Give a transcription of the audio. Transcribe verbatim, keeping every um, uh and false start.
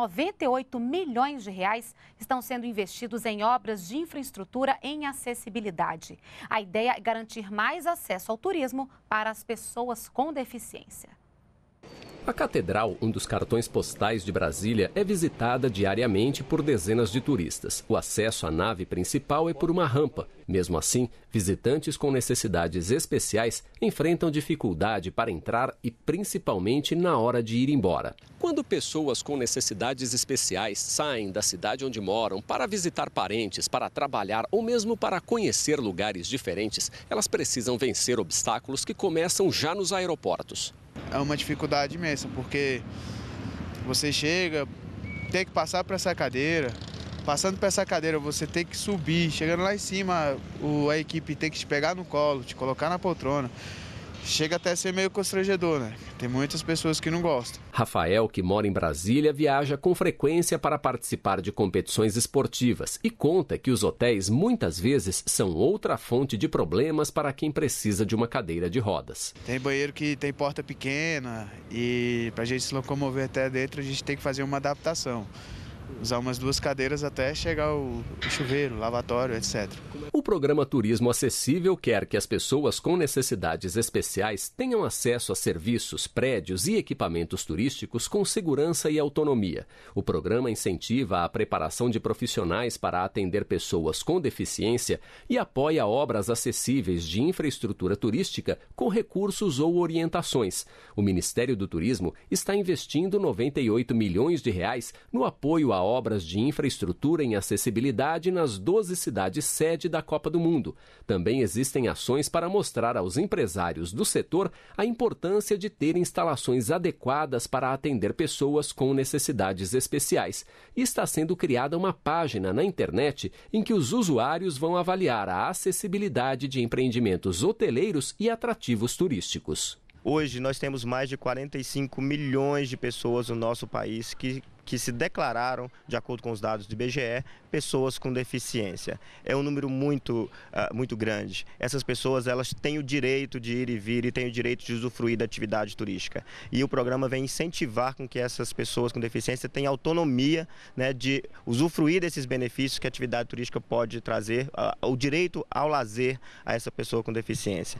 noventa e oito milhões de reais estão sendo investidos em obras de infraestrutura em acessibilidade. A ideia é garantir mais acesso ao turismo para as pessoas com deficiência. A Catedral, um dos cartões postais de Brasília, é visitada diariamente por dezenas de turistas. O acesso à nave principal é por uma rampa. Mesmo assim, visitantes com necessidades especiais enfrentam dificuldade para entrar e principalmente na hora de ir embora. Quando pessoas com necessidades especiais saem da cidade onde moram para visitar parentes, para trabalhar ou mesmo para conhecer lugares diferentes, elas precisam vencer obstáculos que começam já nos aeroportos. É uma dificuldade imensa, porque você chega, tem que passar por essa cadeira, passando por essa cadeira você tem que subir, chegando lá em cima a equipe tem que te pegar no colo, te colocar na poltrona. Chega até a ser meio constrangedor, né? Tem muitas pessoas que não gostam. Rafael, que mora em Brasília, viaja com frequência para participar de competições esportivas e conta que os hotéis muitas vezes são outra fonte de problemas para quem precisa de uma cadeira de rodas. Tem banheiro que tem porta pequena e para a gente se locomover até dentro a gente tem que fazer uma adaptação. Usar umas duas cadeiras até chegar o chuveiro, lavatório, etcétera. O Programa Turismo Acessível quer que as pessoas com necessidades especiais tenham acesso a serviços, prédios e equipamentos turísticos com segurança e autonomia. O programa incentiva a preparação de profissionais para atender pessoas com deficiência e apoia obras acessíveis de infraestrutura turística com recursos ou orientações. O Ministério do Turismo está investindo noventa e oito milhões de reais no apoio a obras de infraestrutura em acessibilidade nas doze cidades-sede da Copa do Mundo. Também existem ações para mostrar aos empresários do setor a importância de ter instalações adequadas para atender pessoas com necessidades especiais. E está sendo criada uma página na internet em que os usuários vão avaliar a acessibilidade de empreendimentos hoteleiros e atrativos turísticos. Hoje nós temos mais de quarenta e cinco milhões de pessoas no nosso país que, que se declararam, de acordo com os dados do I B G E, pessoas com deficiência. É um número muito, uh, muito grande. Essas pessoas elas têm o direito de ir e vir e têm o direito de usufruir da atividade turística. E o programa vem incentivar com que essas pessoas com deficiência tenham autonomia, né, de usufruir desses benefícios que a atividade turística pode trazer, uh, o direito ao lazer a essa pessoa com deficiência.